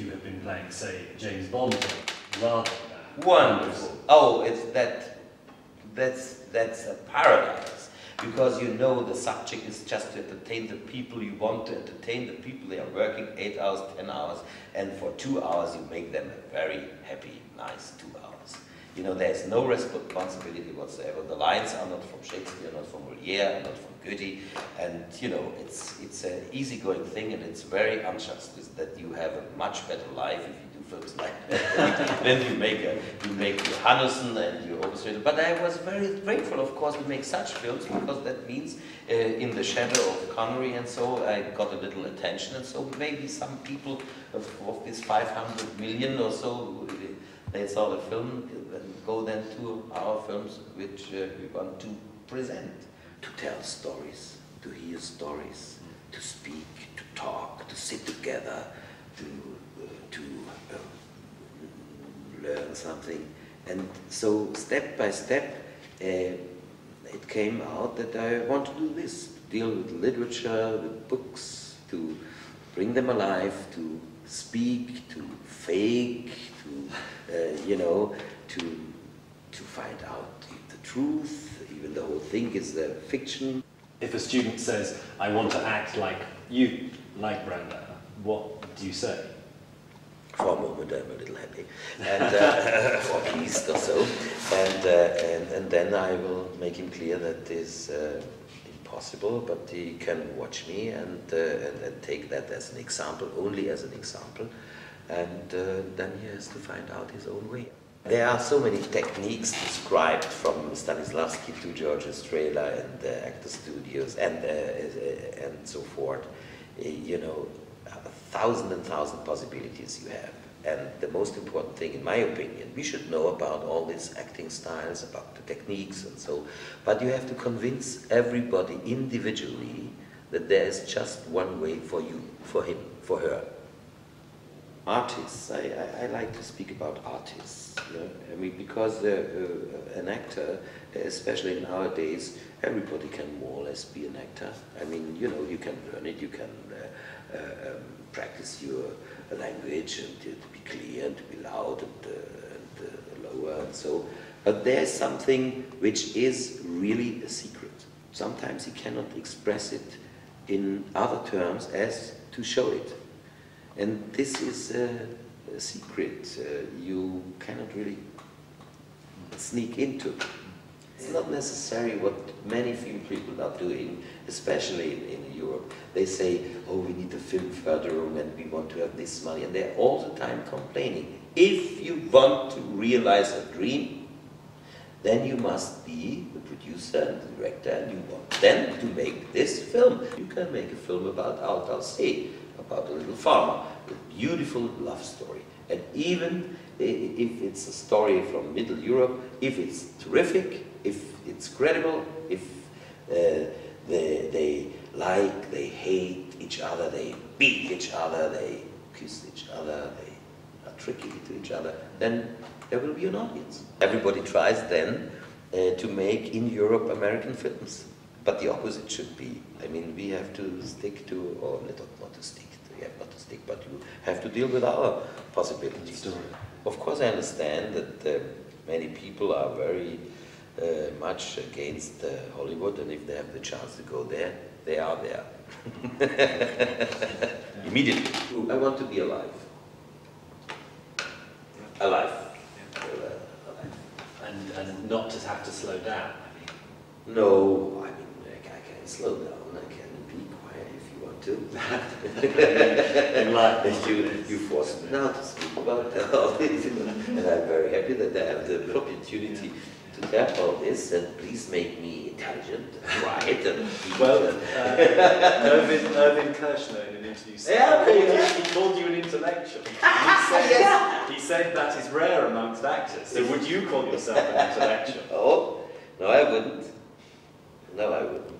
you had been playing, say, James Bond rather than that. Wonderful. Oh, it's that's a paradise, because you know the subject is just to entertain the people you want to entertain, the people they are working 8 hours, 10 hours, and for 2 hours you make them a very happy, nice 2 hours. You know, there's no responsibility whatsoever. The lines are not from Shakespeare, not from Molière, not from Goethe, and you know, it's an easygoing thing, and it's very unjust that you have a much better life if you do films like that. Then you make Johannessen and you Overstreet. But I was very grateful, of course, to make such films, because that means in the shadow of Connery and so I got a little attention, and so maybe some people of this 500 million or so, they saw the film and go then to our films, which we want to present, to tell stories, to hear stories, to speak, to talk, to sit together, to learn something. And so step by step it came out that I want to do this, to deal with literature, with books, to bring them alive, to speak, to fake, you know, to find out the truth, even the whole thing is a fiction. If a student says, I want to act like you, like Brandauer, what do you say? For a moment I'm a little happy, and, or pleased or so, and then I will make him clear that is impossible, but he can watch me and take that as an example, only as an example. And then he has to find out his own way. There are so many techniques described, from Stanislavski to George Strasberg and the actor studios and so forth. You know, a thousand and thousand possibilities you have. And the most important thing, in my opinion, we should know about all these acting styles, about the techniques and so. But you have to convince everybody individually that there is just one way for you, for him, for her. Artists, I like to speak about artists, you know? I mean, because an actor, especially nowadays, everybody can more or less be an actor. I mean, you know, you can learn it, you can practice your language, and to be clear, and to be loud, and lower, and so. But there's something which is really a secret. Sometimes you cannot express it in other terms as to show it. And this is a secret, you cannot really sneak into. It's not necessary what many film people are doing, especially in Europe. They say, oh, we need a film further and we want to have this money, and they're all the time complaining. If you want to realize a dream, then you must be the producer and the director, and you want them to make this film. You can make a film about Altaussee, about a little farmer, a beautiful love story. And even if it's a story from Middle Europe, if it's terrific, if it's credible, if they like, they hate each other, they beat each other, they kiss each other, they are tricky to each other, then there will be an audience. Everybody tries then to make in Europe American films. But the opposite should be. I mean, we have to stick to, or not to stick, we have not to stick, but you have to deal with our possibilities. Of course, I understand that many people are very much against Hollywood, and if they have the chance to go there, they are there. Immediately. I want to be alive. Yeah. Alive. Yeah. Alive. And not to have to slow down. I mean. No, I mean, slow down, I can be quiet if you want to. And like you force me now to speak about all this. And I'm very happy that I have the opportunity to tell all this, and please make me intelligent, right, and well, Irvin Kirschner in an interview said, he called you an intellectual. He said that is rare amongst actors, so would you call yourself an intellectual? Oh, no I wouldn't. No I wouldn't.